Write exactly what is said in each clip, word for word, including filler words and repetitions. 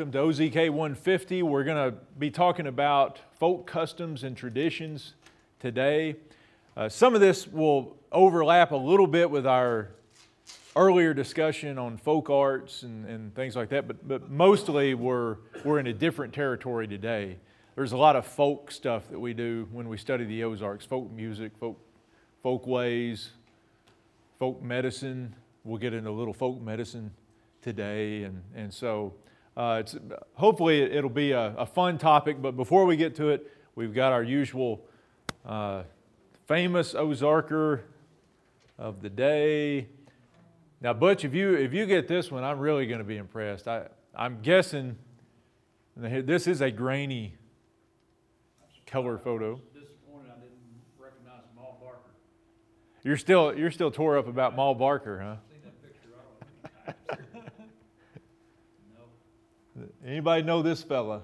Welcome to O Z K one fifty. We're going to be talking about folk customs and traditions today. Uh, some of this will overlap a little bit with our earlier discussion on folk arts and, and things like that, but, but mostly we're, we're in a different territory today. There's a lot of folk stuff that we do when we study the Ozarks, folk music, folk, folk ways, folk medicine. We'll get into a little folk medicine today, and, and so uh, it's, hopefully it'll be a, a fun topic, but before we get to it, we've got our usual uh, famous Ozarker of the day. Now, Butch, if you, if you get this one, I'm really going to be impressed. I, I'm guessing this is a grainy color photo. I was disappointed I didn't recognize Mal Barker. You're still, you're still tore up about Mal Barker, huh? Anybody know this fella?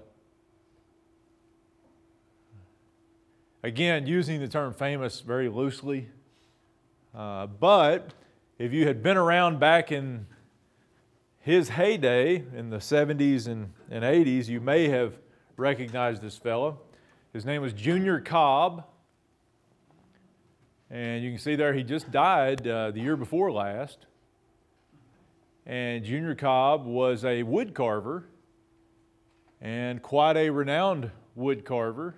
Again, using the term famous very loosely. Uh, but if you had been around back in his heyday in the seventies and, and eighties, you may have recognized this fella. His name was Junior Cobb. And you can see there he just died uh, the year before last. And Junior Cobb was a wood carver, and quite a renowned wood carver.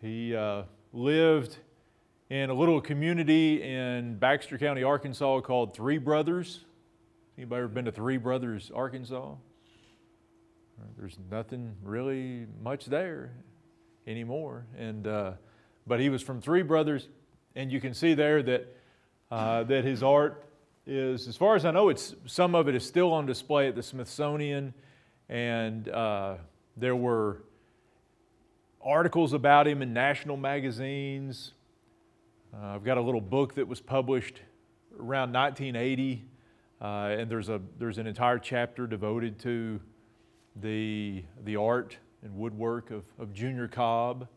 He uh, lived in a little community in Baxter County, Arkansas called Three Brothers. Anybody ever been to Three Brothers, Arkansas? There's nothing really much there anymore. And, uh, but he was from Three Brothers, and you can see there that, uh, that his art is, as far as I know, it's, some of it is still on display at the Smithsonian. And uh, there were articles about him in national magazines. Uh, I've got a little book that was published around nineteen eighty, uh, and there's a there's an entire chapter devoted to the the art and woodwork of, of Junior Cobb.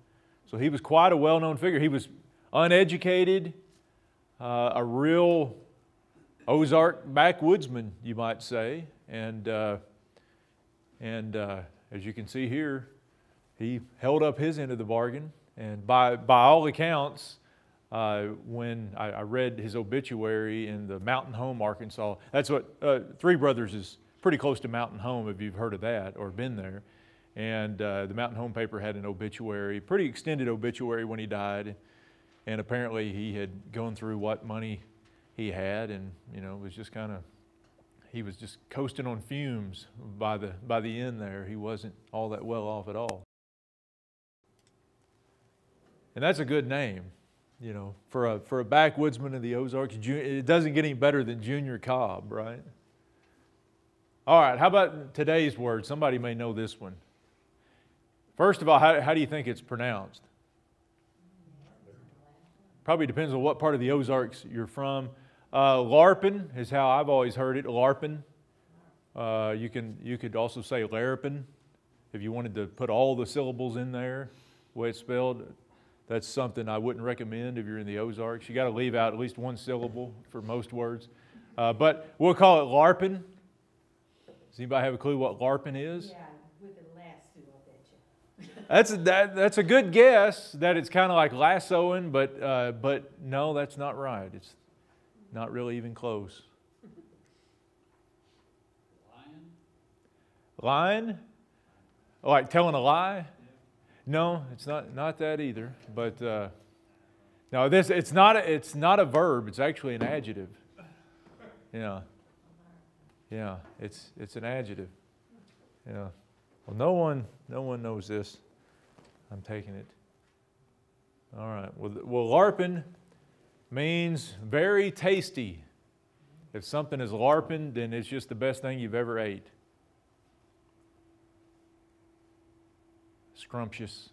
So he was quite a well-known figure. He was uneducated, uh, a real Ozark backwoodsman, you might say, and. Uh, And uh, as you can see here, he held up his end of the bargain. And by, by all accounts, uh, when I, I read his obituary in the Mountain Home, Arkansas, that's what, uh, Three Brothers is pretty close to Mountain Home, if you've heard of that or been there. And uh, the Mountain Home paper had an obituary, pretty extended obituary when he died. And apparently he had gone through what money he had, and, you know, it was just kind of, he was just coasting on fumes by the, by the end there. He wasn't all that well off at all. And that's a good name, you know, for a, for a backwoodsman of the Ozarks. It doesn't get any better than Junior Cobb, right? All right, how about today's word? Somebody may know this one. First of all, how, how do you think it's pronounced? Probably depends on what part of the Ozarks you're from. Uh, LARPin is how I've always heard it, LARPin. Uh, you, can, you could also say LARPin if you wanted to put all the syllables in there, the way it's spelled. That's something I wouldn't recommend if you're in the Ozarks. You got to leave out at least one syllable for most words. Uh, but we'll call it LARPin. Does anybody have a clue what LARPin is? Yeah, with the lasso, I bet you. That's a, that, that's a good guess that it's kind of like lassoing, but, uh, but no, that's not right. It's not really even close. Lying? Lying? Like telling a lie? Yeah. No, it's not, not that either. But uh, no, this it's not a, it's not a verb. It's actually an adjective. Yeah, yeah. It's it's an adjective. Yeah. Well, no one no one knows this. I'm taking it. All right. Well, well, LARPin means very tasty. If something is LARPin, then it's just the best thing you've ever ate. Scrumptious.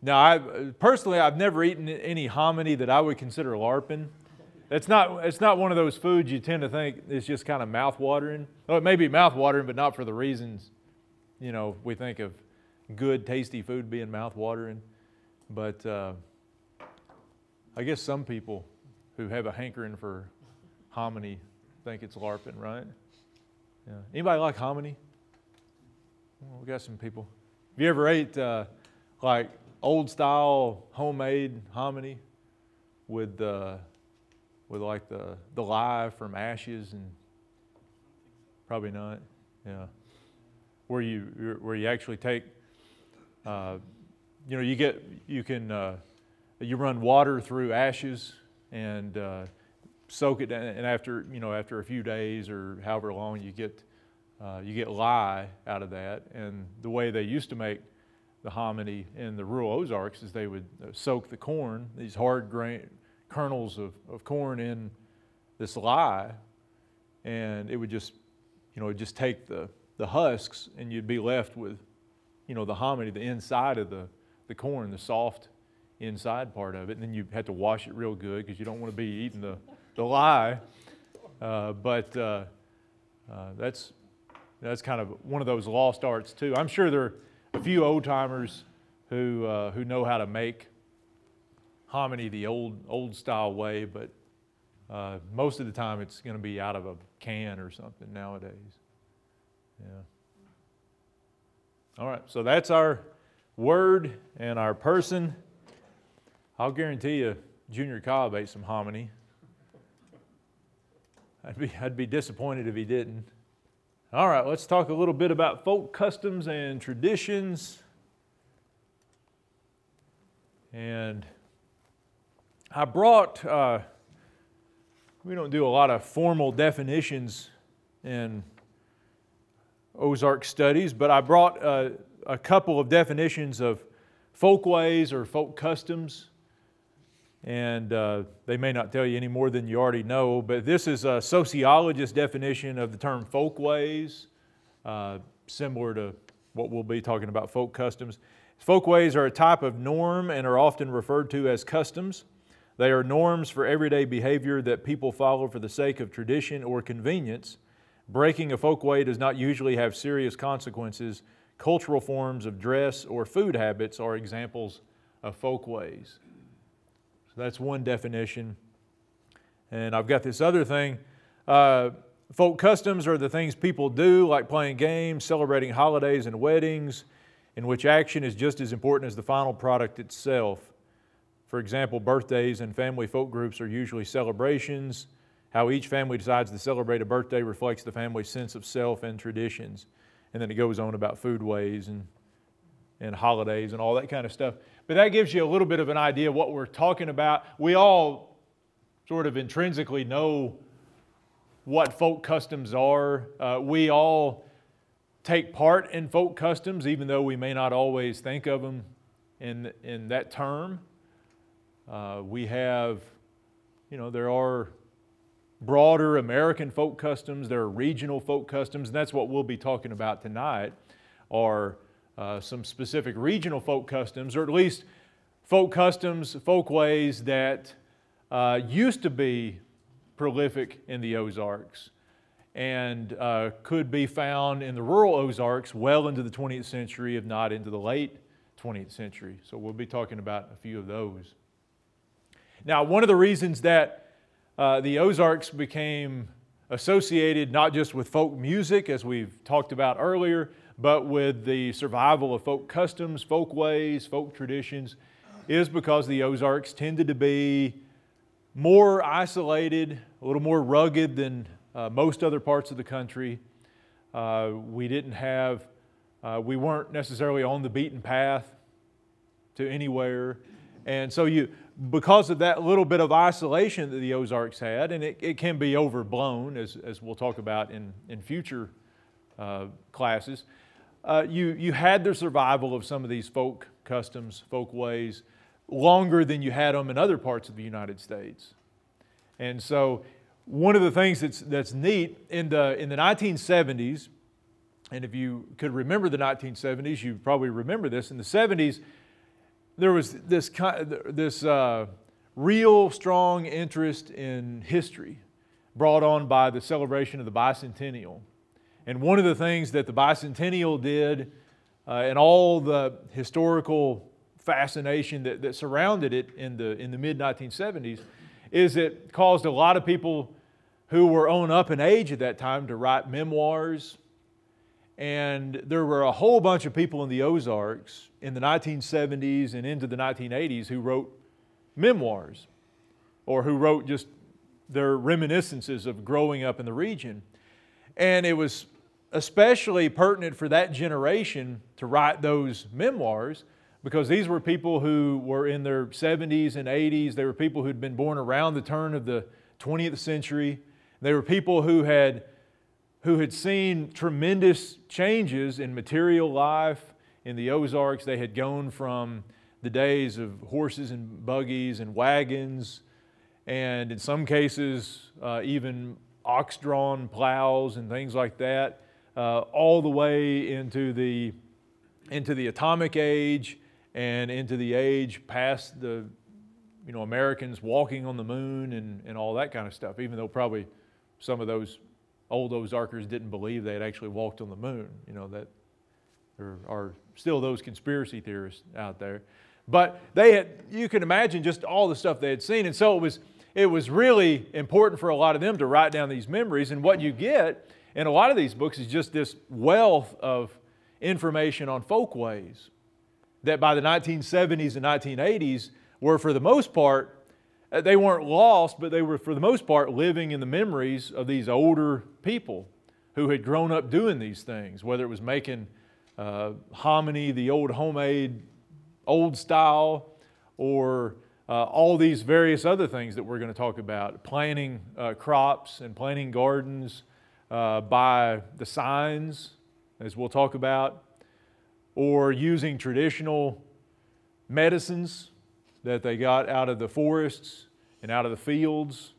Now, I personally, I've never eaten any hominy that I would consider LARPin. It's not, it's not one of those foods you tend to think it's just kind of mouth-watering. Oh, it may be mouth-watering, but not for the reasons, you know, we think of good, tasty food being mouth-watering. But uh, I guess some people who have a hankering for hominy think it's LARPin, right? Yeah. Anybody like hominy? Well, we got some people. Have you ever ate uh, like old style homemade hominy with uh, with like the the lye from ashes? And probably not. Yeah. Where you where you actually take, uh, you know, you get you can uh, you run water through ashes and uh, soak it down, and after you know after a few days or however long you get uh, you get lye out of that. And the way they used to make the hominy in the rural Ozarks is they would soak the corn, these hard grain kernels of, of corn, in this lye, and it would just you know it just take the the husks, and you'd be left with, you know, the hominy, the inside of the, the corn, the soft inside part of it. And then you had to wash it real good because you don't want to be eating the, the lye. Uh, but uh, uh, that's, that's kind of one of those lost arts too. I'm sure there are a few old timers who, uh, who know how to make hominy the old, old style way, but uh, most of the time it's going to be out of a can or something nowadays. Yeah. All right, so that's our word and our person. I'll guarantee you Junior Cobb ate some hominy. I'd be, I'd be disappointed if he didn't. All right, let's talk a little bit about folk customs and traditions. And I brought, uh, we don't do a lot of formal definitions in Ozark studies, but I brought uh, a couple of definitions of folkways or folk customs, and uh, they may not tell you any more than you already know, but this is a sociologist's definition of the term folkways, uh, similar to what we'll be talking about, folk customs. Folkways are a type of norm and are often referred to as customs. They are norms for everyday behavior that people follow for the sake of tradition or convenience. Breaking a folkway does not usually have serious consequences. Cultural forms of dress or food habits are examples of folkways. So that's one definition. And I've got this other thing. Uh, folk customs are the things people do, like playing games, celebrating holidays and weddings, in which action is just as important as the final product itself. For example, birthdays and family folk groups are usually celebrations. How each family decides to celebrate a birthday reflects the family's sense of self and traditions. And then it goes on about foodways and, and holidays and all that kind of stuff. But that gives you a little bit of an idea of what we're talking about. We all sort of intrinsically know what folk customs are. Uh, we all take part in folk customs, even though we may not always think of them in, in that term. Uh, we have, you know, there are broader American folk customs, there are regional folk customs, and that's what we'll be talking about tonight, are uh, some specific regional folk customs, or at least folk customs, folkways that uh, used to be prolific in the Ozarks and uh, could be found in the rural Ozarks well into the twentieth century, if not into the late twentieth century. So we'll be talking about a few of those. Now, one of the reasons that Uh, the Ozarks became associated not just with folk music, as we've talked about earlier, but with the survival of folk customs, folk ways, folk traditions, is because the Ozarks tended to be more isolated, a little more rugged than uh, most other parts of the country. Uh, we didn't have, uh, we weren't necessarily on the beaten path to anywhere. And so you, because of that little bit of isolation that the Ozarks had, and it, it can be overblown, as, as we'll talk about in, in future uh, classes, uh, you, you had the survival of some of these folk customs, folk ways, longer than you had them in other parts of the United States. And so one of the things that's, that's neat, in the, in the nineteen seventies, and if you could remember the nineteen seventies, you probably remember this, in the seventies, there was this, this uh, real strong interest in history brought on by the celebration of the Bicentennial. And one of the things that the Bicentennial did, uh, and all the historical fascination that, that surrounded it in the, in the mid nineteen seventies, is it caused a lot of people who were on up in age at that time to write memoirs. And there were a whole bunch of people in the Ozarks in the nineteen seventies and into the nineteen eighties who wrote memoirs, or who wrote just their reminiscences of growing up in the region. And it was especially pertinent for that generation to write those memoirs, because these were people who were in their seventies and eighties. They were people who'd been born around the turn of the twentieth century. They were people who had, who had seen tremendous changes in material life in the Ozarks. They had gone from the days of horses and buggies and wagons, and in some cases uh, even ox-drawn plows and things like that, uh, all the way into the, into the atomic age and into the age past the, you know, Americans walking on the moon and, and all that kind of stuff, even though probably some of those old Ozarkers didn't believe they had actually walked on the moon. You know, that there are still those conspiracy theorists out there. But they had, you can imagine just all the stuff they had seen. And so it was, it was really important for a lot of them to write down these memories. And what you get in a lot of these books is just this wealth of information on folkways that by the nineteen seventies and nineteen eighties were, for the most part, they weren't lost, but they were, for the most part, living in the memories of these older people who had grown up doing these things, whether it was making uh, hominy, the old homemade, old style, or uh, all these various other things that we're going to talk about, planting uh, crops and planting gardens uh, by the signs, as we'll talk about, or using traditional medicines that they got out of the forests and out of the fields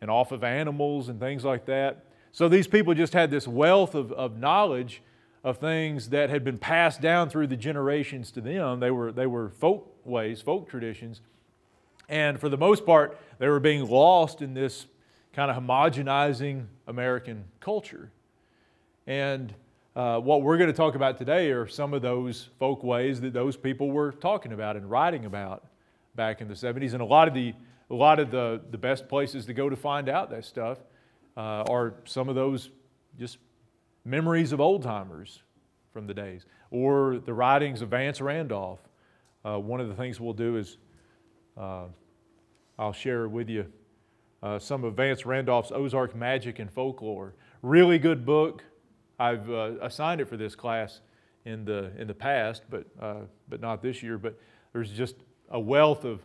and off of animals and things like that. So these people just had this wealth of, of knowledge of things that had been passed down through the generations to them. They were, they were folk ways, folk traditions. And for the most part, they were being lost in this kind of homogenizing American culture. And Uh, what we're going to talk about today are some of those folk ways that those people were talking about and writing about back in the seventies. And a lot of the, a lot of the, the best places to go to find out that stuff uh, are some of those just memories of old-timers from the days, or the writings of Vance Randolph. Uh, one of the things we'll do is uh, I'll share with you uh, some of Vance Randolph's Ozark Magic and Folklore. Really good book. I've uh, assigned it for this class in the, in the past, but, uh, but not this year. But there's just a wealth of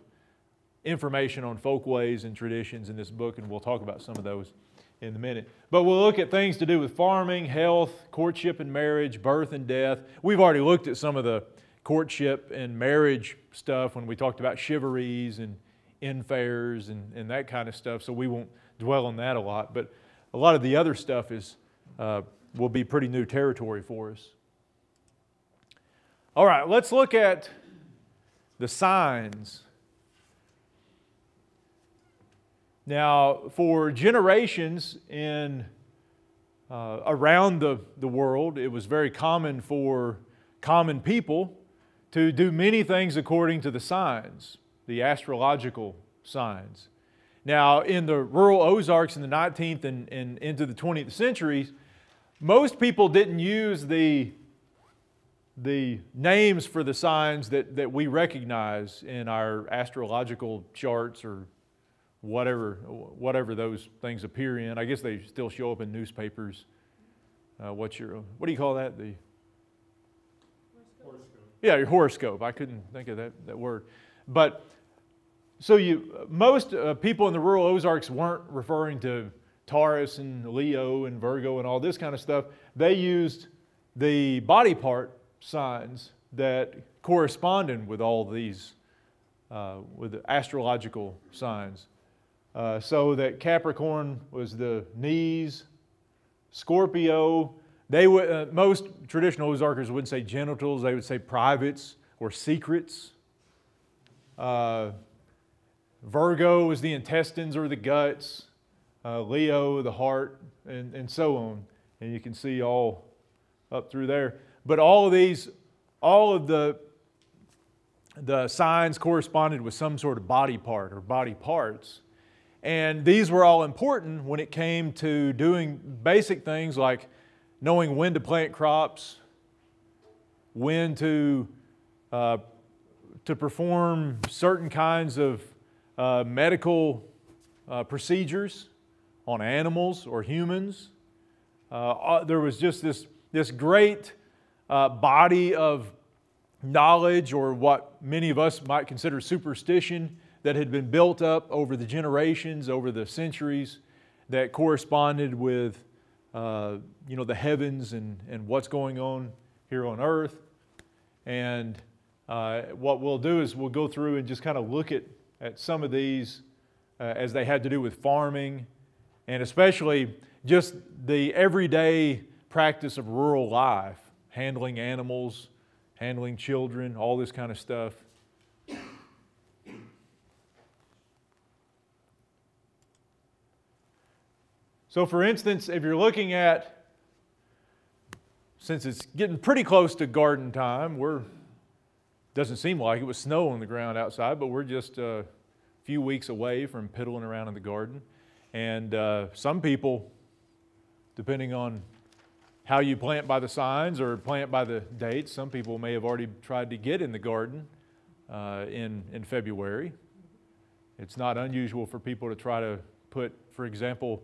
information on folkways and traditions in this book, and we'll talk about some of those in a minute. But we'll look at things to do with farming, health, courtship and marriage, birth and death. We've already looked at some of the courtship and marriage stuff when we talked about chivalries and inn fairs and, and that kind of stuff, so we won't dwell on that a lot. But a lot of the other stuff is... Uh, will be pretty new territory for us. All right, let's look at the signs. Now, for generations in, uh, around the, the world, it was very common for common people to do many things according to the signs, the astrological signs. Now, in the rural Ozarks in the nineteenth and, and into the twentieth centuries, most people didn't use the, the names for the signs that, that we recognize in our astrological charts or whatever, whatever those things appear in. I guess they still show up in newspapers. Uh, what's your, what do you call that? The horoscope. Yeah, your horoscope. I couldn't think of that, that word. But so you, most uh, people in the rural Ozarks weren't referring to Taurus and Leo and Virgo and all this kind of stuff. They used the body part signs that corresponded with all these, uh, with the astrological signs. Uh, so that Capricorn was the knees, Scorpio, they would, uh, most traditional Ozarkers wouldn't say genitals, they would say privates or secrets. Uh, Virgo was the intestines or the guts. Uh, Leo, the heart, and, and so on. And you can see all up through there. But all of these, all of the, the signs corresponded with some sort of body part or body parts. And these were all important when it came to doing basic things like knowing when to plant crops, when to, uh, to perform certain kinds of uh, medical uh, procedures on animals or humans. Uh, there was just this, this great uh, body of knowledge, or what many of us might consider superstition, that had been built up over the generations, over the centuries, that corresponded with uh, you know, the heavens and, and what's going on here on earth. And uh, what we'll do is we'll go through and just kind of look at, at some of these uh, as they had to do with farming, and especially just the everyday practice of rural life, handling animals, handling children, all this kind of stuff. So for instance, if you're looking at, since it's getting pretty close to garden time, we're, doesn't seem like it was snow on the ground outside, but we're just a few weeks away from piddling around in the garden. And uh, some people, depending on how you plant by the signs or plant by the dates, some people may have already tried to get in the garden uh, in, in February. It's not unusual for people to try to put, for example,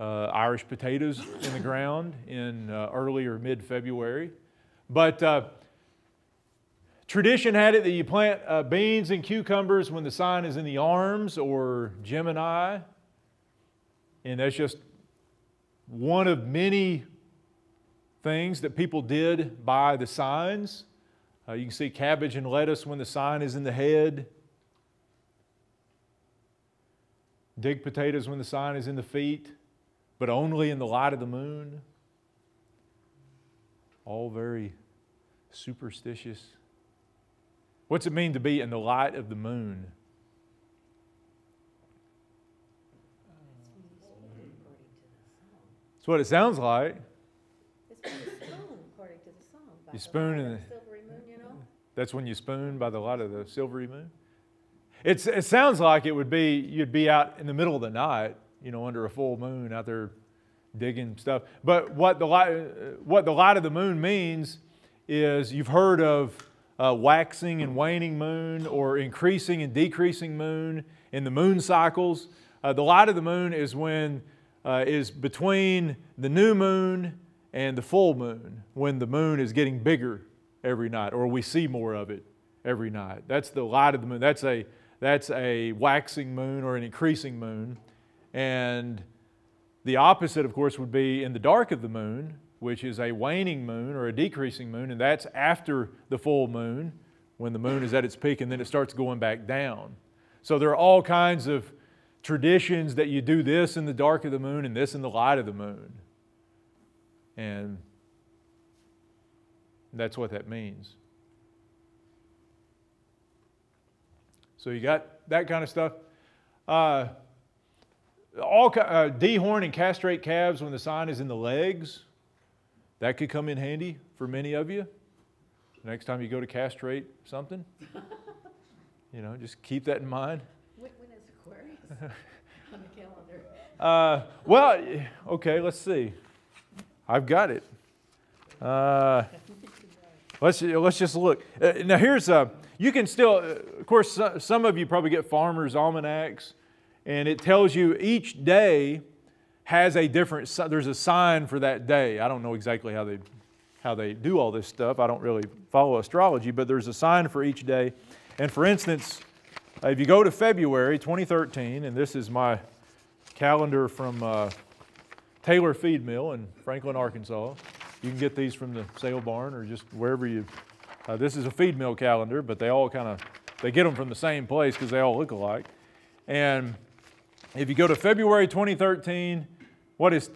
Uh, Irish potatoes in the ground in uh, early or mid-February. But uh, tradition had it that you plant uh, beans and cucumbers when the sign is in the arms or Gemini. And that's just one of many things that people did by the signs. Uh, you can see cabbage and lettuce when the sign is in the head. Dig potatoes when the sign is in the feet, but only in the light of the moon. All very superstitious. What's it mean to be in the light of the moon? That's what it sounds like. It's when you spoon, according to the song. You spoon in the silvery moon, you know? That's when you spoon by the light of the silvery moon. It's, it sounds like it would be, you'd be out in the middle of the night, you know, under a full moon out there digging stuff. But what the light, what the light of the moon means is, you've heard of uh, waxing and waning moon, or increasing and decreasing moon in the moon cycles. Uh, the light of the moon is when, uh, is between the new moon and the full moon, when the moon is getting bigger every night, or we see more of it every night. That's the light of the moon. That's a, that's a waxing moon or an increasing moon. And the opposite, of course, would be in the dark of the moon, which is a waning moon or a decreasing moon, and that's after the full moon, when the moon is at its peak, and then it starts going back down. So there are all kinds of traditions that you do this in the dark of the moon and this in the light of the moon. And that's what that means. So you got that kind of stuff. Uh, All uh, dehorn and castrate calves when the sign is in the legs. That could come in handy for many of you. Next time you go to castrate something, you know, just keep that in mind. When, when is Aquarius on the calendar? Uh, well, okay, let's see. I've got it. Uh, let's let's just look. Uh, now here's a. You can still, uh, of course, uh, some of you probably get farmers' almanacs. And it tells you each day has a different, there's a sign for that day. I don't know exactly how they, how they do all this stuff. I don't really follow astrology, but there's a sign for each day. And for instance, if you go to February twenty thirteen, and this is my calendar from uh, Taylor Feed Mill in Franklin, Arkansas. You can get these from the sale barn or just wherever you, uh, this is a feed mill calendar, but they all kind of, they get them from the same place because they all look alike. And if you go to February twenty thirteen, what is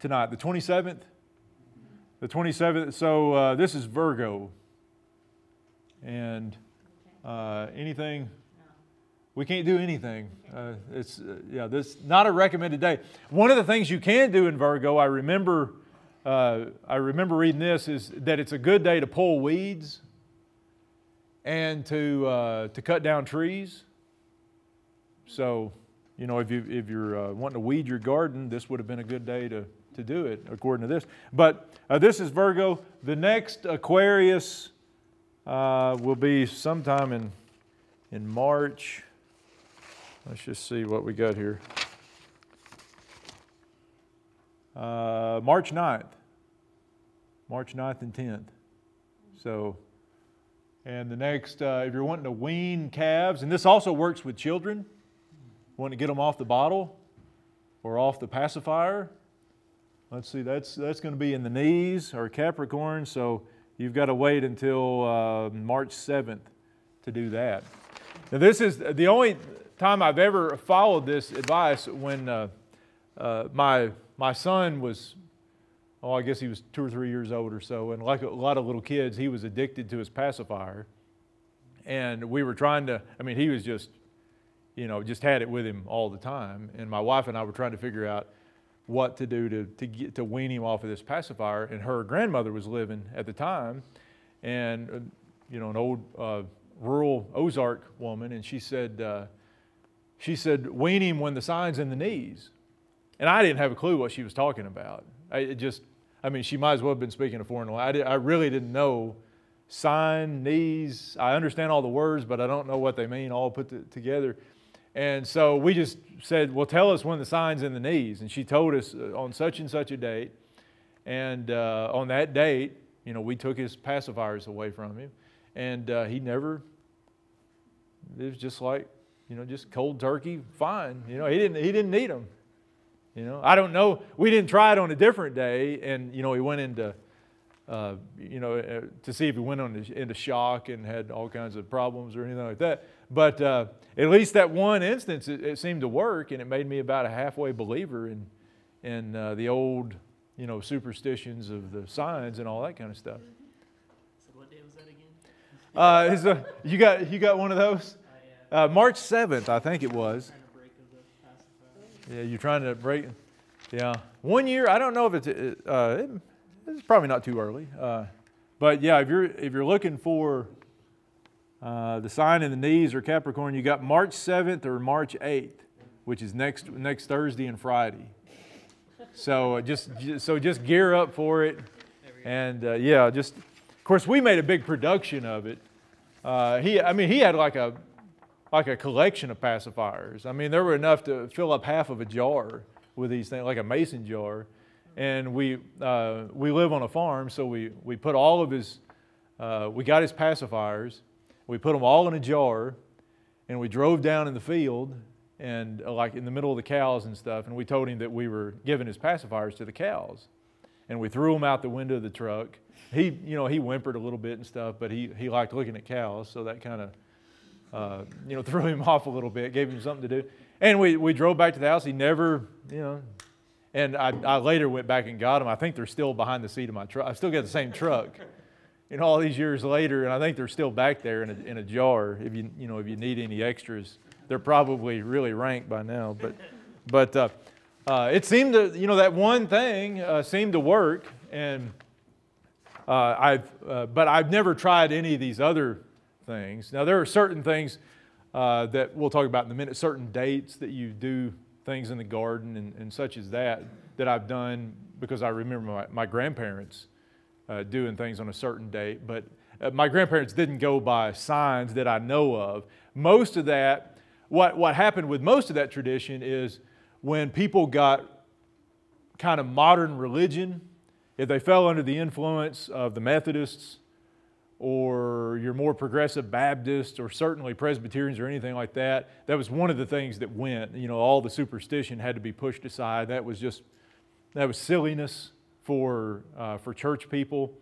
tonight, the twenty-seventh? The twenty-seventh, so uh, this is Virgo. And uh, anything, we can't do anything. Uh, it's, uh, yeah, this not a recommended day. One of the things you can do in Virgo, I remember, uh, I remember reading this, is that it's a good day to pull weeds and to, uh, to cut down trees. So you know, if, you, if you're uh, wanting to weed your garden, this would have been a good day to, to do it, according to this. But uh, this is Virgo. The next Aquarius uh, will be sometime in, in March. Let's just see what we got here. Uh, March ninth. March ninth and tenth. So, and the next, uh, if you're wanting to wean calves, and this also works with children, want to get them off the bottle or off the pacifier. Let's see, that's, that's going to be in the knees or Capricorn, so you've got to wait until uh, March seventh to do that. Now this is the only time I've ever followed this advice when uh, uh, my, my son was, oh, I guess he was two or three years old or so, and like a lot of little kids, he was addicted to his pacifier. And we were trying to, I mean, he was just, you know, just had it with him all the time. And my wife and I were trying to figure out what to do to, to, get, to wean him off of this pacifier. And her grandmother was living at the time, and, you know, an old uh, rural Ozark woman, and she said, uh, she said, wean him when the sign's in the knees. And I didn't have a clue what she was talking about. I it just, I mean, she might as well have been speaking a foreign language. I, I really didn't know sign, knees. I understand all the words, but I don't know what they mean all put to, together. And so we just said, well, tell us when the sign's in the knees. And she told us on such and such a date. And uh, on that date, you know, we took his pacifiers away from him. And uh, he never, it was just like, you know, just cold turkey, fine. You know, he didn't, he didn't need them. You know, I don't know. We didn't try it on a different day, and you know, he went into, uh, you know, uh, to see if he went on to, into shock and had all kinds of problems or anything like that. But uh, at least that one instance, it, it seemed to work, and it made me about a halfway believer in, in uh, the old, you know, superstitions of the signs and all that kind of stuff. So what day was that again? uh, is a, you got you got one of those? Uh, March seventh, I think it was. Yeah, you're trying to break, yeah. One year, I don't know if it's, uh, it, it's probably not too early. Uh, but yeah, if you're, if you're looking for uh, the sign in the knees or Capricorn, you got March seventh or March eighth, which is next, next Thursday and Friday. So just, just, so just gear up for it. And uh, yeah, just, of course, we made a big production of it. Uh, he, I mean, he had like a, like a collection of pacifiers. I mean, there were enough to fill up half of a jar with these things, like a mason jar. And we, uh, we live on a farm, so we, we put all of his, uh, we got his pacifiers, we put them all in a jar, and we drove down in the field, and uh, like in the middle of the cows and stuff, and we told him that we were giving his pacifiers to the cows. And we threw them out the window of the truck. He, you know, he whimpered a little bit and stuff, but he, he liked looking at cows, so that kind of, Uh, you know, threw him off a little bit, gave him something to do. And we, we drove back to the house. He never, you know, and I, I later went back and got him. I think they're still behind the seat of my truck. I still got the same truck, you know, all these years later, and I think they're still back there in a, in a jar. If you, you know, if you need any extras, they're probably really rank by now. But, but uh, uh, it seemed to, you know, that one thing uh, seemed to work. And uh, I've, uh, but I've never tried any of these other things. Now there are certain things uh, that we'll talk about in a minute, certain dates that you do things in the garden and, and such as that, that I've done because I remember my, my grandparents uh, doing things on a certain date, but uh, my grandparents didn't go by signs that I know of. Most of that, what, what happened with most of that tradition is when people got kind of modern religion, if they fell under the influence of the Methodists, or your more progressive Baptists, or certainly Presbyterians or anything like that, that was one of the things that went. You know, all the superstition had to be pushed aside. That was just, that was silliness for, uh, for church people.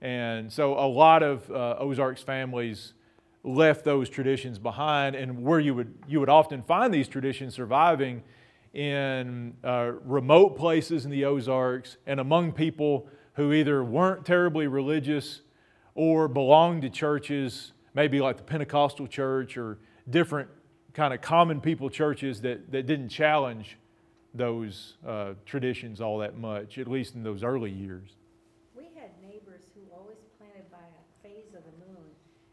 And so a lot of uh, Ozarks families left those traditions behind, and where you would, you would often find these traditions surviving in uh, remote places in the Ozarks and among people who either weren't terribly religious or belonged to churches, maybe like the Pentecostal church or different kind of common people churches that, that didn't challenge those uh, traditions all that much, at least in those early years. We had neighbors who always planted by a phase of the moon,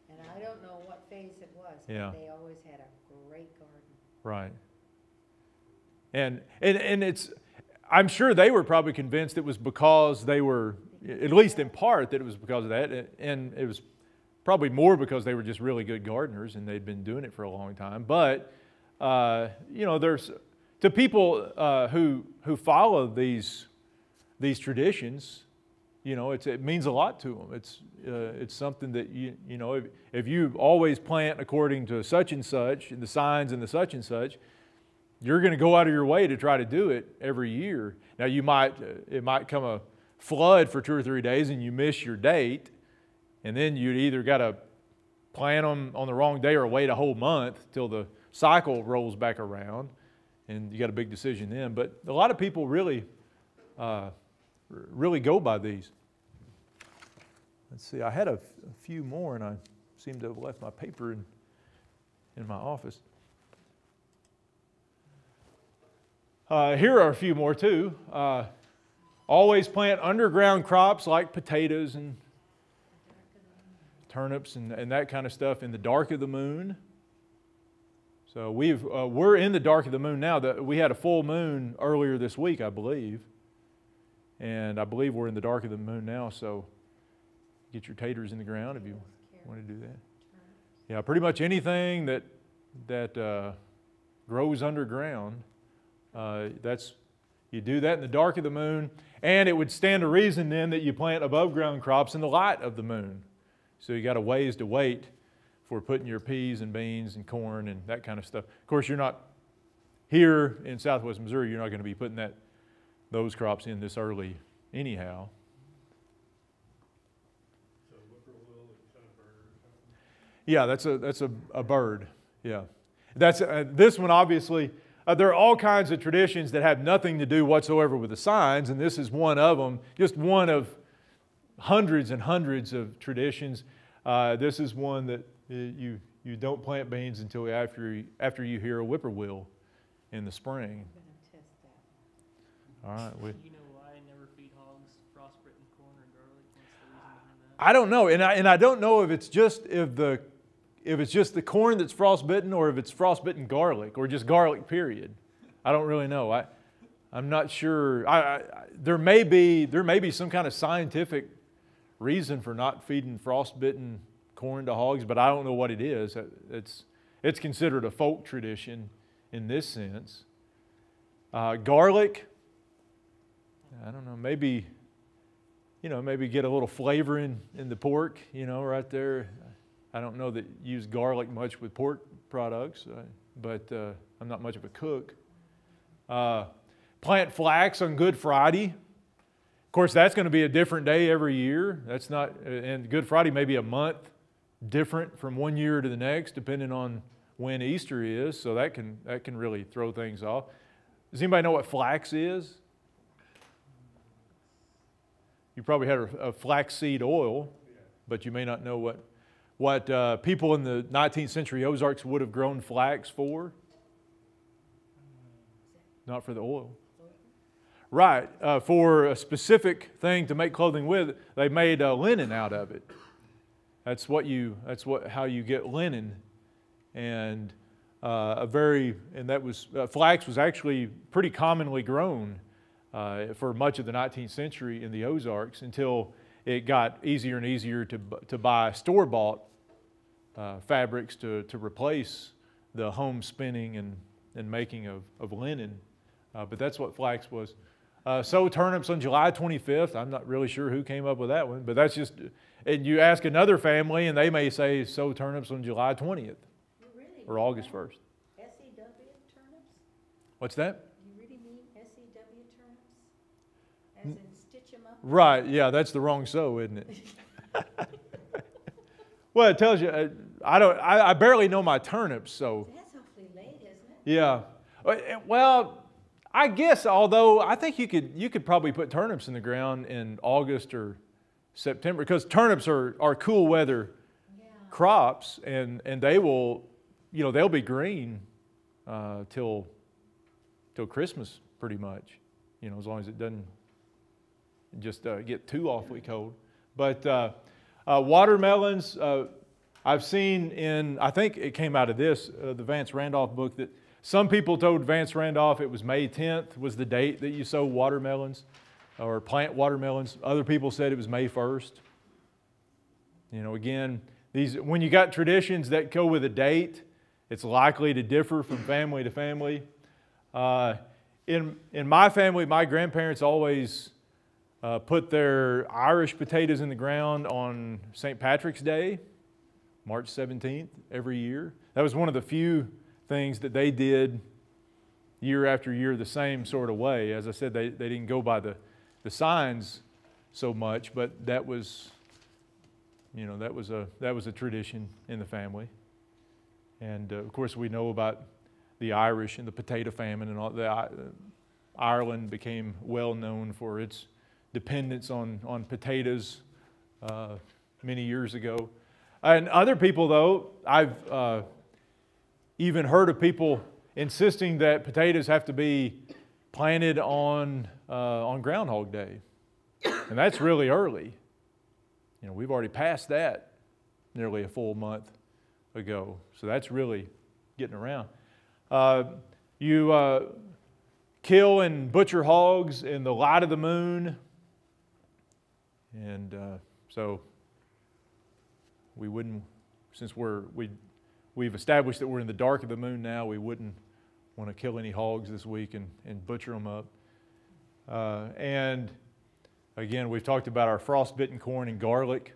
and I don't know what phase it was, but yeah, they always had a great garden. Right. And, and, and it's, I'm sure they were probably convinced it was because they were, at least in part, that it was because of that. And it was probably more because they were just really good gardeners and they'd been doing it for a long time. But, uh, you know, there's, to people uh, who, who follow these, these traditions, you know, it's, it means a lot to them. It's, uh, it's something that, you, you know, if, if you always plant according to such and such, and the signs and the such and such, you're going to go out of your way to try to do it every year. Now, you might, it might come a flood for two or three days and you miss your date, and then you'd either got to plant them on the wrong day or wait a whole month till the cycle rolls back around, and you got a big decision then. But a lot of people really, uh, really go by these. Let's see, I had a, f a few more, and I seem to have left my paper in, in my office. Uh, here are a few more too. Uh, always plant underground crops like potatoes and turnips and, and that kind of stuff in the dark of the moon. So we've, uh, we're in the dark of the moon now. The, we had a full moon earlier this week, I believe. And I believe we're in the dark of the moon now, so get your taters in the ground if you want to do that. Yeah, pretty much anything that, that uh, grows underground. Uh, that's, you do that in the dark of the moon, and it would stand to reason then that you plant above ground crops in the light of the moon. So you got a ways to wait for putting your peas and beans and corn and that kind of stuff. Of course, you're not here in Southwest Missouri, you're not going to be putting that, those crops in this early anyhow. So whippoorwill is kind of bird or something? Yeah, that's a, that's a, a bird. Yeah. That's, uh, this one obviously. Uh, there are all kinds of traditions that have nothing to do whatsoever with the signs, and this is one of them, just one of hundreds and hundreds of traditions. Uh, this is one that uh, you, you don't plant beans until after you, after you hear a whippoorwill in the spring. All right. We, you know why I never feed hogs frostbitten corn or garlic? What's the reason behind that? I don't know, and I, and I don't know if it's just if the if it's just the corn that's frostbitten or if it's frostbitten garlic or just garlic, period. I don't really know. I, I'm not sure. I, I, there, may be, there may be some kind of scientific reason for not feeding frostbitten corn to hogs, but I don't know what it is. It's, it's considered a folk tradition in this sense. Uh, garlic, I don't know, maybe, you know, maybe get a little flavor in, in the pork, you know, right there. I don't know that you use garlic much with pork products, but uh, I'm not much of a cook. Uh, plant flax on Good Friday. Of course, that's going to be a different day every year. That's not, and Good Friday may be a month different from one year to the next, depending on when Easter is. So that can that can really throw things off. Does anybody know what flax is? You probably had a, a flaxseed oil, but you may not know what. What uh, people in the nineteenth century Ozarks would have grown flax for? Not for the oil. Right, uh, for a specific thing to make clothing with, they made uh, linen out of it. That's what you. That's what how you get linen, and uh, a very and that was uh, flax was actually pretty commonly grown uh, for much of the nineteenth century in the Ozarks until. It got easier and easier to, to buy store-bought uh, fabrics to, to replace the home spinning and, and making of, of linen. Uh, but that's what flax was. Uh, sow turnips on July twenty-fifth. I'm not really sure who came up with that one, but that's just, and you ask another family and they may say sow turnips on July twentieth really or August first. S E W turnips? What's that? Right, yeah, that's the wrong so, isn't it? Well, it tells you, I don't, I, I barely know my turnips, so. That's awfully late, isn't it? Yeah, well, I guess, although I think you could, you could probably put turnips in the ground in August or September, because turnips are, are cool weather yeah. crops, and, and they will, you know, they'll be green uh, till, till Christmas, pretty much, you know, as long as it doesn't just uh, get too awfully cold. But uh, uh, watermelons, uh, I've seen in, I think it came out of this, uh, the Vance Randolph book, that Some people told Vance Randolph it was May tenth was the date that you sow watermelons or plant watermelons. Other people said it was May first. You know, again, these, when you got traditions that go with a date, it's likely to differ from family to family. Uh, in, in my family, my grandparents always uh, put their Irish potatoes in the ground on Saint Patrick's Day, March seventeenth, every year. That was one of the few things that they did year after year the same sort of way. As I said, they, they didn't go by the, the signs so much, but that was, you know, that was a, that was a tradition in the family. And uh, of course, we know about the Irish and the potato famine and all the uh, Ireland became well known for its dependence on, on potatoes uh, many years ago. And other people, though, I've uh, even heard of people insisting that potatoes have to be planted on, uh, on Groundhog Day. And that's really early. You know, we've already passed that nearly a full month ago. So that's really getting around. Uh, you uh, kill and butcher hogs in the light of the moon. And uh, so we wouldn't, since we're, we, we've established that we're in the dark of the moon now, we wouldn't want to kill any hogs this week and, and butcher them up. Uh, and again, we've talked about our frostbitten corn and garlic.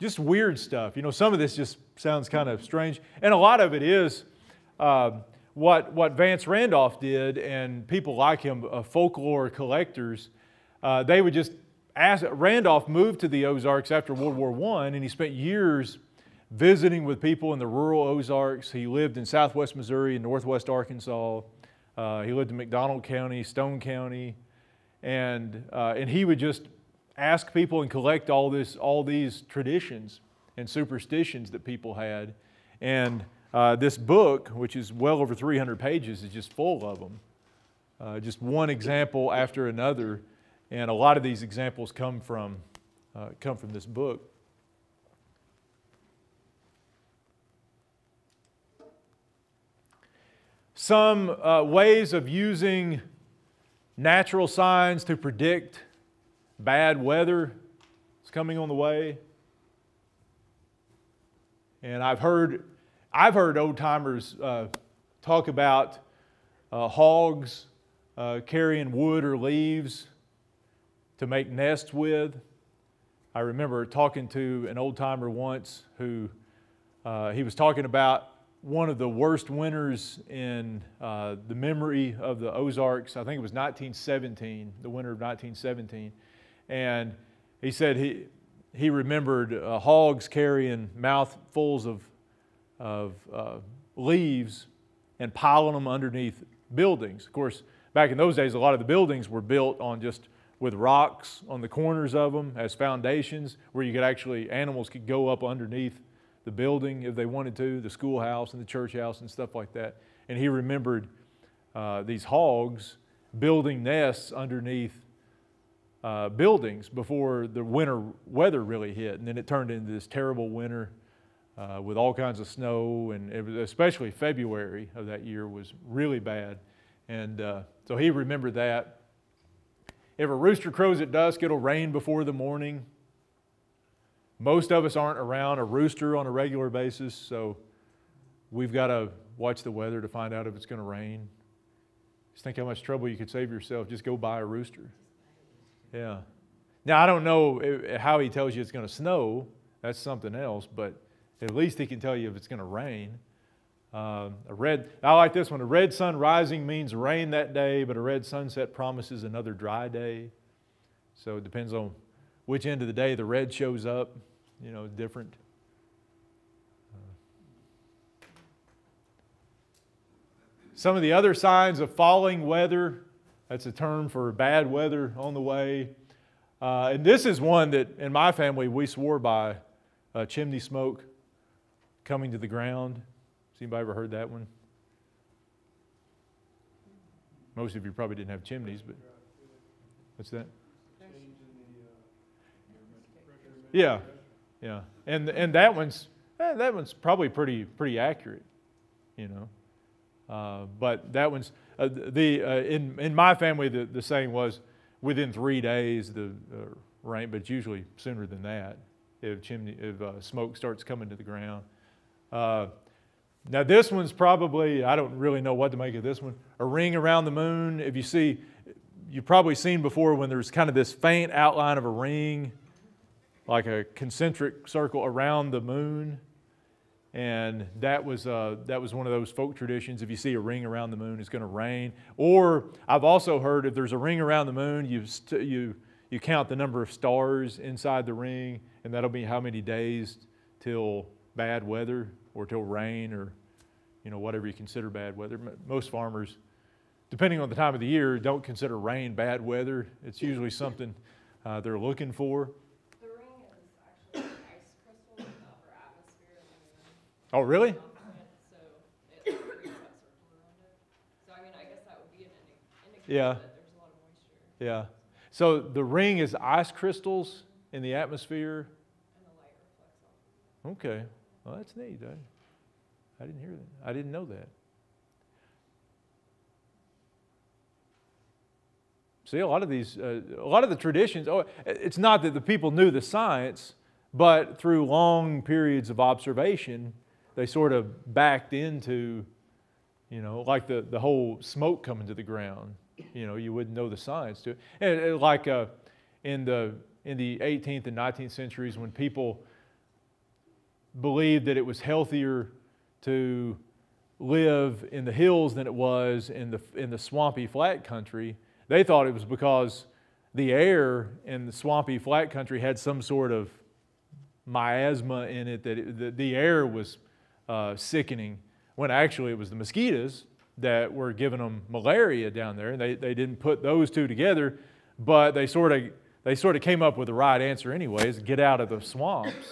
Just weird stuff. You know, some of this just sounds kind of strange. And a lot of it is uh, what, what Vance Randolph did, and people like him, uh, folklore collectors, uh, they would just ask. Randolph moved to the Ozarks after World War One, and he spent years visiting with people in the rural Ozarks. He lived in southwest Missouri and northwest Arkansas. Uh, he lived in McDonald County, Stone County, and, uh, and he would just ask people and collect all this, all these traditions and superstitions that people had. And uh, this book, which is well over three hundred pages, is just full of them. Uh, just one example after another. And a lot of these examples come from, uh, come from this book. Some uh, ways of using natural signs to predict bad weather is coming on the way. And I've heard, I've heard old-timers uh, talk about uh, hogs uh, carrying wood or leaves to make nests with. I remember talking to an old-timer once who, uh, he was talking about one of the worst winters in uh, the memory of the Ozarks. I think it was nineteen seventeen, the winter of nineteen seventeen. And he said he, he remembered uh, hogs carrying mouthfuls of, of uh, leaves and piling them underneath buildings. Of course, back in those days, a lot of the buildings were built on just with rocks on the corners of them as foundations where you could actually, animals could go up underneath the building if they wanted to, the schoolhouse and the church house and stuff like that. And he remembered uh, these hogs building nests underneath Uh, buildings before the winter weather really hit, and then it turned into this terrible winter uh, with all kinds of snow, and it was especially February of that year was really bad. And uh, so he remembered that. If a rooster crows at dusk, it'll rain before the morning. Most of us aren't around a rooster on a regular basis, so we've got to watch the weather to find out if it's going to rain. Just think how much trouble you could save yourself. Just go buy a rooster. Yeah. Now, I don't know how he tells you it's going to snow. That's something else, but at least he can tell you if it's going to rain. Um, a red, I like this one. A red sun rising means rain that day, but a red sunset promises another dry day. So it depends on which end of the day the red shows up, you know, different. Uh, some of the other signs of falling weather. That's a term for bad weather on the way. Uh, and this is one that in my family we swore by, uh, chimney smoke coming to the ground. Has anybody ever heard that one? Most of you probably didn't have chimneys, but what's that? Yeah, yeah. And, and that one's, eh, that one's probably pretty, pretty accurate, you know. Uh, but that one's, uh, the, uh, in, in my family, the, the saying was within three days the uh, rain, but it's usually sooner than that if, chimney, if uh, smoke starts coming to the ground. Uh, now this one's probably, I don't really know what to make of this one, a ring around the moon. If you see, you've probably seen before when there's kind of this faint outline of a ring, like a concentric circle around the moon. And that was, uh, that was one of those folk traditions. If you see a ring around the moon, it's going to rain. Or I've also heard if there's a ring around the moon, you, st you, you count the number of stars inside the ring, and that'll be how many days till bad weather or till rain or, you know, whatever you consider bad weather. Most farmers, depending on the time of the year, don't consider rain bad weather. It's usually something uh, they're looking for. Oh, really? Yeah. Yeah. So the ring is ice crystals in the atmosphere. And the light reflects off. Okay. Well, that's neat. I, I didn't hear that. I didn't know that. See, a lot of these, uh, a lot of the traditions, oh, it's not that the people knew the science, but through long periods of observation, they sort of backed into, you know, like the, the whole smoke coming to the ground. You know, you wouldn't know the science to it. And, and like uh, in, the, in the eighteenth and nineteenth centuries when people believed that it was healthier to live in the hills than it was in the, in the swampy flat country, they thought it was because the air in the swampy flat country had some sort of miasma in it, that it, the, the air was Uh, sickening, when actually it was the mosquitoes that were giving them malaria down there. They, they didn't put those two together, but they sort of they sort of came up with the right answer anyways: get out of the swamps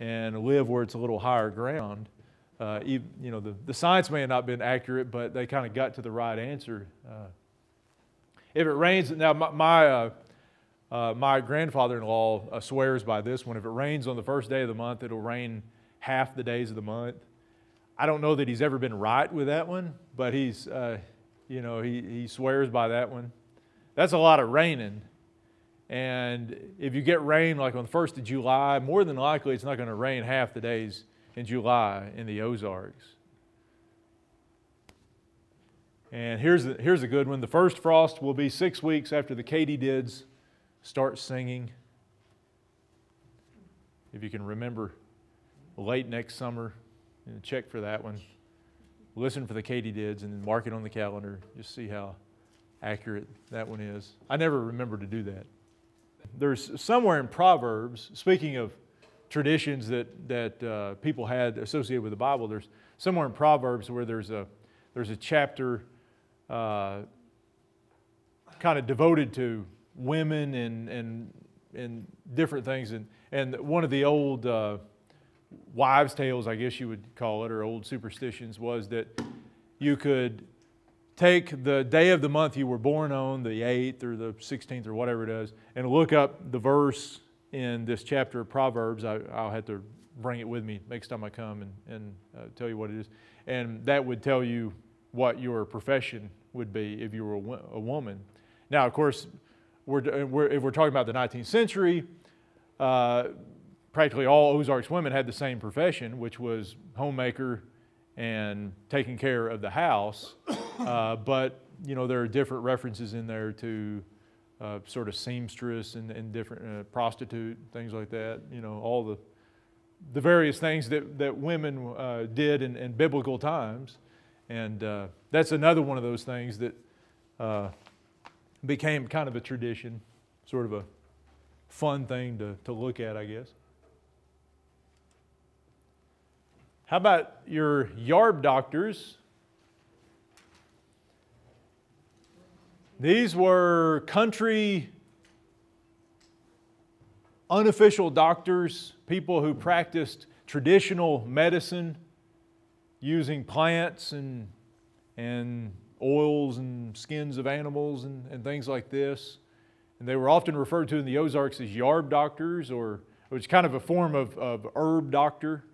and live where it's a little higher ground. Uh, even, you know, the, the science may have not been accurate, but they kind of got to the right answer. Uh, if it rains, now my, my, uh, uh, my grandfather-in-law uh, swears by this one: if it rains on the first day of the month, it'll rain half the days of the month. I don't know that he's ever been right with that one, but he's, uh, you know, he, he swears by that one. That's a lot of raining. And if you get rain like on the first of July, more than likely it's not going to rain half the days in July in the Ozarks. And here's a, here's a good one. The first frost will be six weeks after the katydids start singing. If you can remember late next summer, you know, check for that one. Listen for the katydids and mark it on the calendar. Just see how accurate that one is. I never remember to do that. There's somewhere in Proverbs, speaking of traditions that, that uh, people had associated with the Bible, there's somewhere in Proverbs where there's a, there's a chapter uh, kind of devoted to women and, and, and different things. And, and one of the old... Uh, wives' tales, I guess you would call it, or old superstitions, was that you could take the day of the month you were born on, the eighth or the sixteenth or whatever it is, and look up the verse in this chapter of Proverbs. I, I'll have to bring it with me next time I come and, and uh, tell you what it is. And that would tell you what your profession would be if you were a, wo a woman. Now, of course, we're, we're, if we're talking about the nineteenth century, uh, practically all Ozarks women had the same profession, which was homemaker and taking care of the house. Uh, but, you know, there are different references in there to uh, sort of seamstress and, and different uh, prostitute, things like that. You know, all the, the various things that, that women uh, did in, in biblical times. And uh, that's another one of those things that uh, became kind of a tradition, sort of a fun thing to, to look at, I guess. How about your yarb doctors? These were country unofficial doctors, people who practiced traditional medicine using plants and, and oils and skins of animals and, and things like this. And they were often referred to in the Ozarks as yarb doctors, or which is kind of a form of, of herb doctor.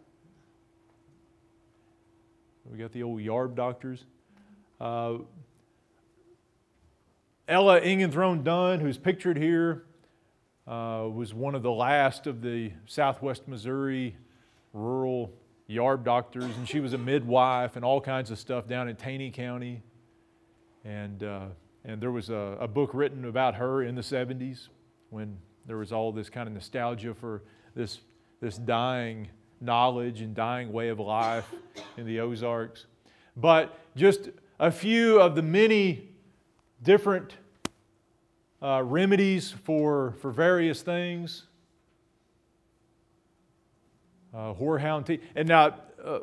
We got the old yarb doctors. Uh, Ella Ingenthrone Dunn, who's pictured here, uh, was one of the last of the Southwest Missouri rural yarb doctors, and she was a midwife and all kinds of stuff down in Taney County. And, uh, and there was a, a book written about her in the seventies when there was all this kind of nostalgia for this, this dying knowledge and dying way of life in the Ozarks. But just a few of the many different uh, remedies for, for various things. Uh, whorehound tea. And now, uh,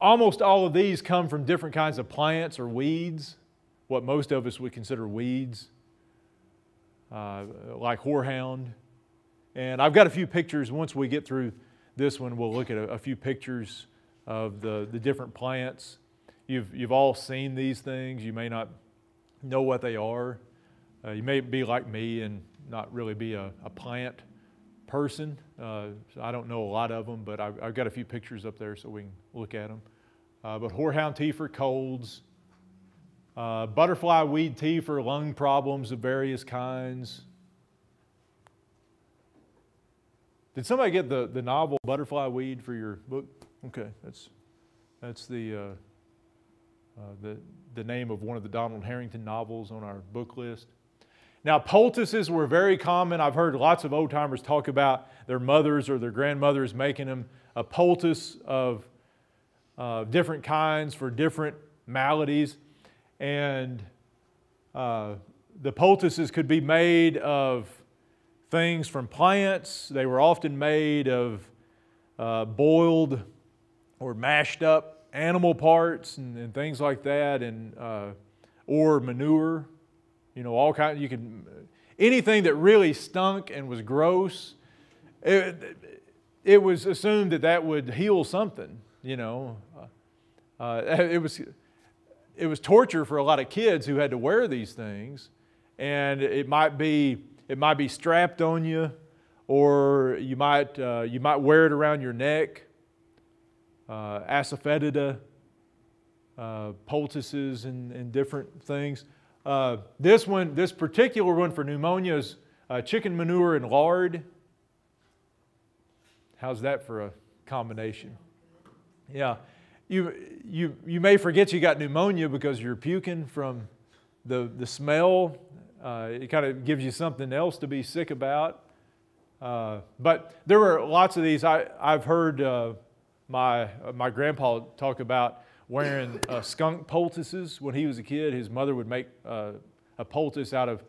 almost all of these come from different kinds of plants or weeds, what most of us would consider weeds, uh, like whorehound. And I've got a few pictures. Once we get through this one, we'll look at a, a few pictures of the, the different plants. You've, you've all seen these things. You may not know what they are. Uh, you may be like me and not really be a, a plant person. Uh, so I don't know a lot of them, but I've, I've got a few pictures up there so we can look at them. Uh, but whorehound tea for colds, uh, butterfly weed tea for lung problems of various kinds. Did somebody get the, the novel Butterfly Weed for your book? Okay, that's, that's the, uh, uh, the, the name of one of the Donald Harrington novels on our book list. Now, poultices were very common. I've heard lots of old-timers talk about their mothers or their grandmothers making them a poultice of uh, different kinds for different maladies. And uh, the poultices could be made of things from plants. They were often made of uh, boiled or mashed up animal parts and, and things like that, and uh, or manure. You know, all kind. You could, anything that really stunk and was gross. It, it was assumed that that would heal something. You know, uh, it was it was torture for a lot of kids who had to wear these things, and it might be. It might be strapped on you, or you might, uh, you might wear it around your neck. Uh, Asafoetida, uh, poultices and, and different things. Uh, this one, this particular one for pneumonia is uh, chicken manure and lard. How's that for a combination? Yeah. You, you, you may forget you got pneumonia because you're puking from the, the smell. Uh, it kind of gives you something else to be sick about. Uh, but there were lots of these. I, I've heard uh, my, uh, my grandpa talk about wearing uh, skunk poultices when he was a kid. His mother would make uh, a poultice out of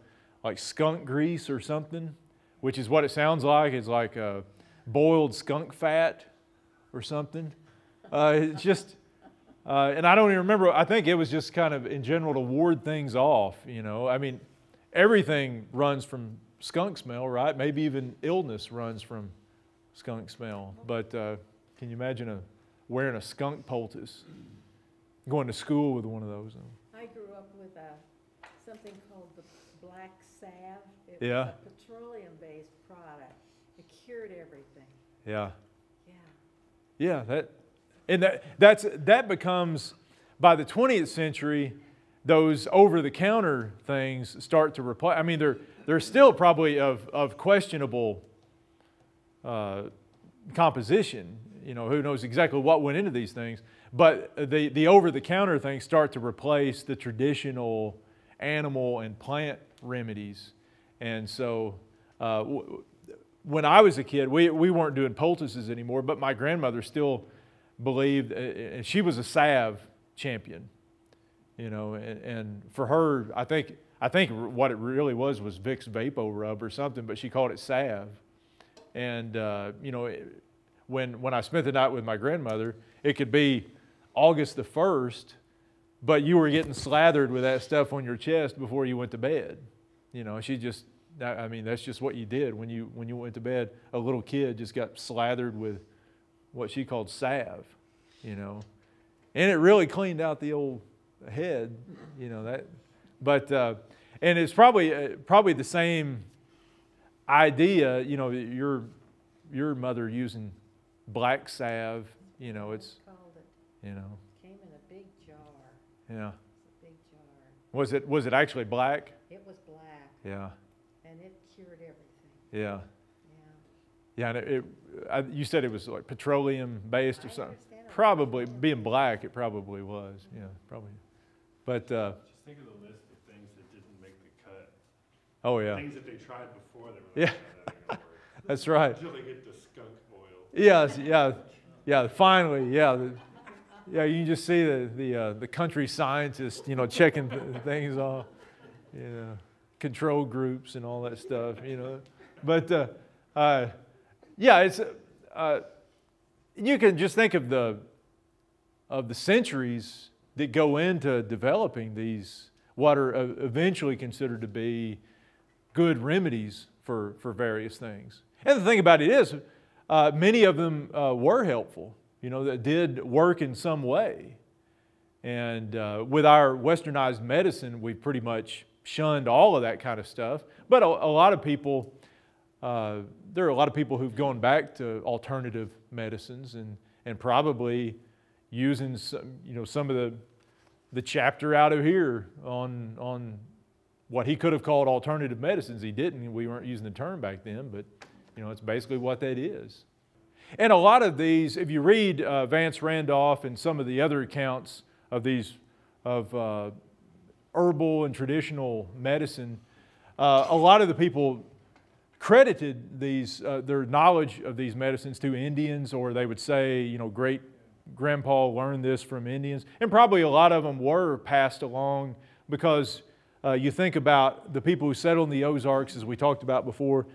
like skunk grease or something, which is what it sounds like. It's like uh, boiled skunk fat or something. Uh, it's just... Uh, and I don't even remember. I think it was just kind of in general to ward things off, you know. I mean... Everything runs from skunk smell, right? Maybe even illness runs from skunk smell. But uh, can you imagine a, wearing a skunk poultice, going to school with one of those? I grew up with a, something called the black salve. It yeah. was a petroleum-based product. It cured everything. Yeah. Yeah. Yeah. That, and that, that's, that becomes, by the twentieth century, those over-the-counter things start to replace. I mean, they're, they're still probably of, of questionable uh, composition. You know, who knows exactly what went into these things. But the, the over-the-counter things start to replace the traditional animal and plant remedies. And so uh, w when I was a kid, we, we weren't doing poultices anymore, but my grandmother still believed, and she was a salve champion. You know, and, and for her, I think I think what it really was was Vicks Vapo Rub or something, but she called it salve. And uh, you know, it, when when I spent the night with my grandmother, it could be August the first, but you were getting slathered with that stuff on your chest before you went to bed. You know, she just, I mean, that's just what you did when you when you went to bed. A little kid just got slathered with what she called salve. You know, and it really cleaned out the old head, you know that, but uh, and it's probably uh, probably the same idea. You know, your your mother using black salve. You know, it's, you know, came in a big jar. Yeah, Was it, was it actually black? It was black. Yeah. And it cured everything. Yeah. Yeah. Yeah, and it, it, I, you said it was like petroleum based or I something. Probably, being black, it probably was. Yeah, probably. But uh, just think of the list of things that didn't make the cut. Oh yeah. Things that they tried before they were like, yeah. Oh, that's right. Until they get the skunk boil. Yeah, yeah, yeah. Finally, yeah, the, yeah. You can just see the the uh, the country scientists, you know, checking th things off, you know, control groups and all that stuff, you know. But uh, uh, yeah, it's uh, you can just think of the of the centuries that go into developing these what are eventually considered to be good remedies for, for various things. And the thing about it is, uh, many of them uh, were helpful, you know, that did work in some way. And uh, with our westernized medicine, we've pretty much shunned all of that kind of stuff. But a, a lot of people, uh, there are a lot of people who've gone back to alternative medicines and, and probably using some, you know, some of the, the chapter out of here on, on what he could have called alternative medicines. He didn't. We weren't using the term back then, but you know, it's basically what that is. And a lot of these, if you read uh, Vance Randolph and some of the other accounts of these, of uh, herbal and traditional medicine, uh, a lot of the people credited these, uh, their knowledge of these medicines to Indians, or they would say, you know, great grandpa learned this from Indians. And probably a lot of them were passed along because uh, you think about the people who settled in the Ozarks, as we talked about before,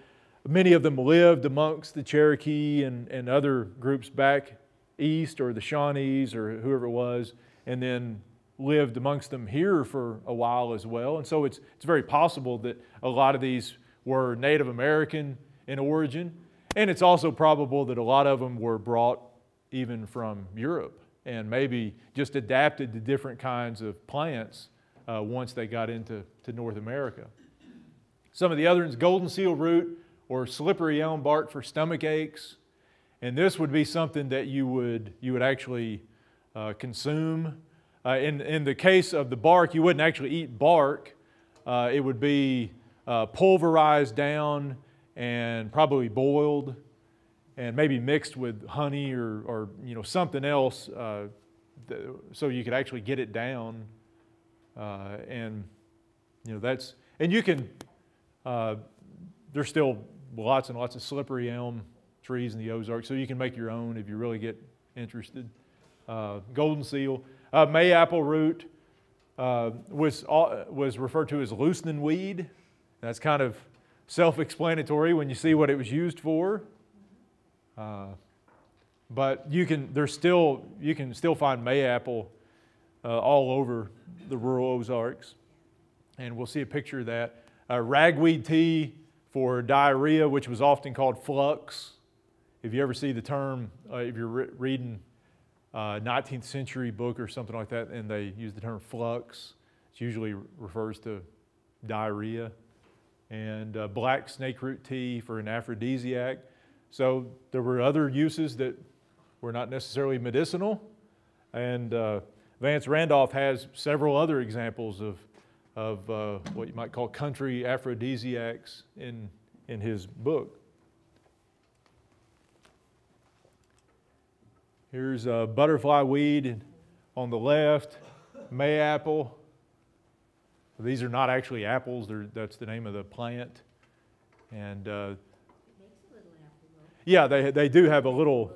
many of them lived amongst the Cherokee and, and other groups back east, or the Shawnees or whoever it was, and then lived amongst them here for a while as well. And so it's, it's very possible that a lot of these were Native American in origin. And it's also probable that a lot of them were brought even from Europe and maybe just adapted to different kinds of plants uh, once they got into to North America. Some of the other ones, golden seal root or slippery elm bark for stomach aches. And this would be something that you would, you would actually uh, consume. Uh, in, in the case of the bark, you wouldn't actually eat bark. Uh, it would be uh, pulverized down and probably boiled, and maybe mixed with honey or, or you know, something else uh, so you could actually get it down. Uh, and, you know, that's, and you can, uh, there's still lots and lots of slippery elm trees in the Ozarks, so you can make your own if you really get interested. Uh, golden seal, uh, mayapple root uh, was, uh, was referred to as loosening weed. That's kind of self-explanatory when you see what it was used for. Uh, but you can, there's still, you can still find mayapple uh, all over the rural Ozarks. And we'll see a picture of that. Uh, ragweed tea for diarrhea, which was often called flux. If you ever see the term, uh, if you're re reading a uh, nineteenth century book or something like that, and they use the term flux, it usually refers to diarrhea. And uh, black snakeroot tea for an aphrodisiac. So there were other uses that were not necessarily medicinal, and uh, Vance Randolph has several other examples of, of uh, what you might call country aphrodisiacs in, in his book. Here's uh, butterfly weed on the left, mayapple. These are not actually apples, they're, that's the name of the plant. And uh, yeah, they, they do have a little,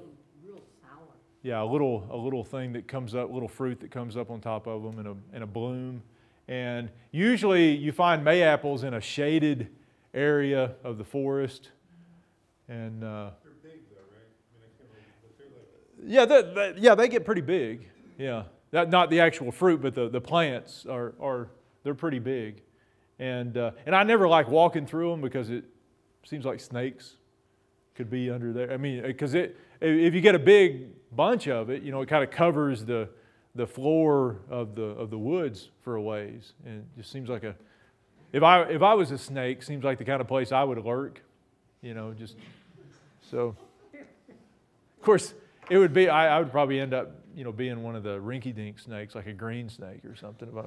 yeah, a little, a little thing that comes up, little fruit that comes up on top of them in a, in a bloom. And usually you find mayapples in a shaded area of the forest. And uh, they're big though, right? Yeah, they're, they, yeah, they get pretty big. Yeah, not, not the actual fruit, but the, the plants are, are, they're pretty big. And, uh, and I never like walking through them because it seems like snakes could be under there. I mean, because it, if you get a big bunch of it, you know, it kind of covers the, the floor of the, of the woods for a ways. And it just seems like a, if I, if I was a snake, seems like the kind of place I would lurk, you know, just, so. Of course, it would be, I, I would probably end up, you know, being one of the rinky-dink snakes, like a green snake or something. If I,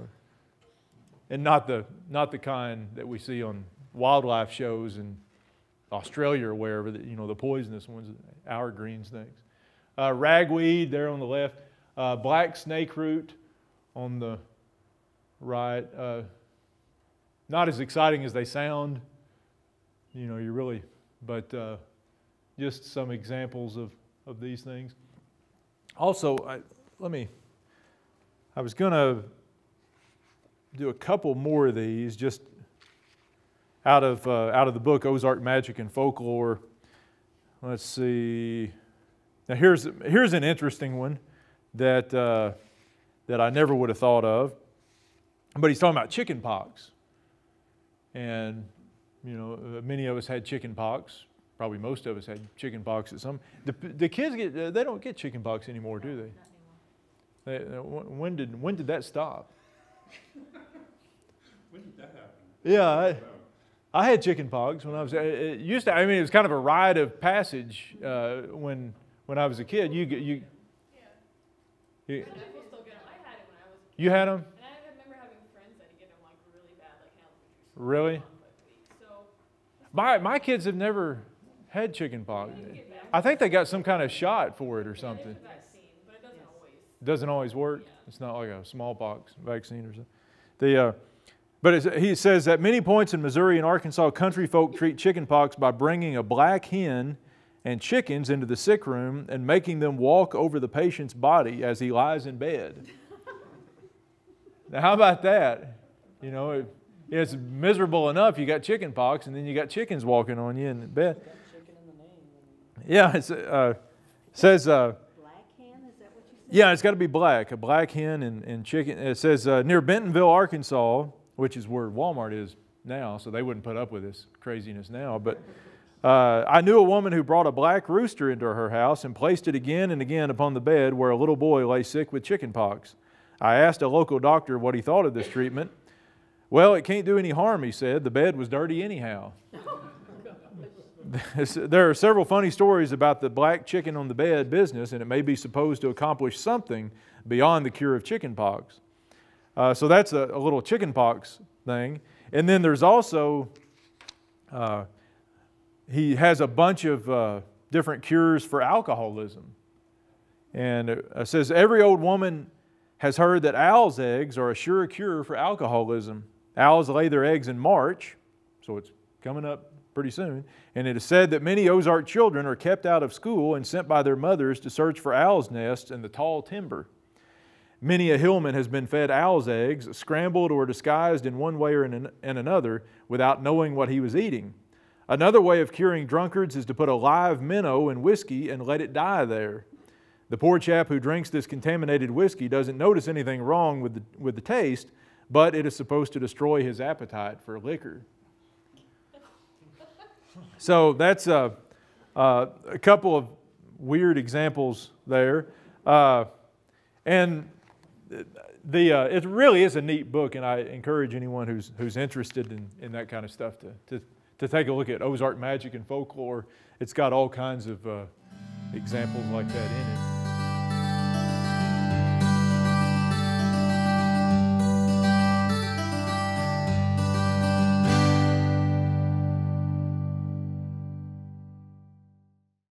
and not the not the kind that we see on wildlife shows in Australia or wherever, that, you know, the poisonous ones, our green snakes. Uh, ragweed there on the left, uh, black snake root on the right. Uh, not as exciting as they sound, you know, you really, but uh, just some examples of, of these things. Also, I, let me, I was going to do a couple more of these just out of, uh, out of the book Ozark Magic and Folklore. Let's see. Now here's, here's an interesting one that, uh, that I never would have thought of. But he's talking about chicken pox. And, you know, many of us had chicken pox. Probably most of us had chicken pox at some. The, the kids, get, they don't get chicken pox anymore, do they? They, when did when did that stop? When did that happen? Yeah, I, I had chicken pox when I was. It used to. I mean, it was kind of a rite of passage uh, when when I was a kid. You you. Yeah. You, you had them. And I remember having friends that get them like really bad, like now. Really? So. My my kids have never had chicken pox. I think they got some kind of shot for it or something. Doesn't always work. It's not like a smallpox vaccine or something. The, uh, but it's, he says that many points in Missouri and Arkansas, country folk treat chickenpox by bringing a black hen and chickens into the sick room and making them walk over the patient's body as he lies in bed. Now, how about that? You know, it, it's miserable enough. You got chickenpox, and then you got chickens walking on you in bed. You got chicken in the name. Yeah, it's, uh, it says. Uh, Yeah, it's got to be black, a black hen and, and chicken. It says uh, near Bentonville, Arkansas, which is where Walmart is now, so they wouldn't put up with this craziness now. But uh, I knew a woman who brought a black rooster into her house and placed it again and again upon the bed where a little boy lay sick with chicken pox. I asked a local doctor what he thought of this treatment. Well, it can't do any harm, he said. The bed was dirty anyhow. There are several funny stories about the black chicken on the bed business, and it may be supposed to accomplish something beyond the cure of chickenpox. Uh, so that's a, a little chickenpox thing. And then there's also, uh, he has a bunch of uh, different cures for alcoholism. And it says, every old woman has heard that owls' eggs are a sure cure for alcoholism. Owls lay their eggs in March, so it's coming up pretty soon, and it is said that many Ozark children are kept out of school and sent by their mothers to search for owls' nests in the tall timber. Many a hillman has been fed owls' eggs, scrambled or disguised in one way or in, an, in another, without knowing what he was eating. Another way of curing drunkards is to put a live minnow in whiskey and let it die there. The poor chap who drinks this contaminated whiskey doesn't notice anything wrong with the, with the taste, but it is supposed to destroy his appetite for liquor. So that's uh, uh, a couple of weird examples there. Uh, and the, uh, it really is a neat book, and I encourage anyone who's, who's interested in, in that kind of stuff to, to, to take a look at Ozark Magic and Folklore. It's got all kinds of uh, examples like that in it.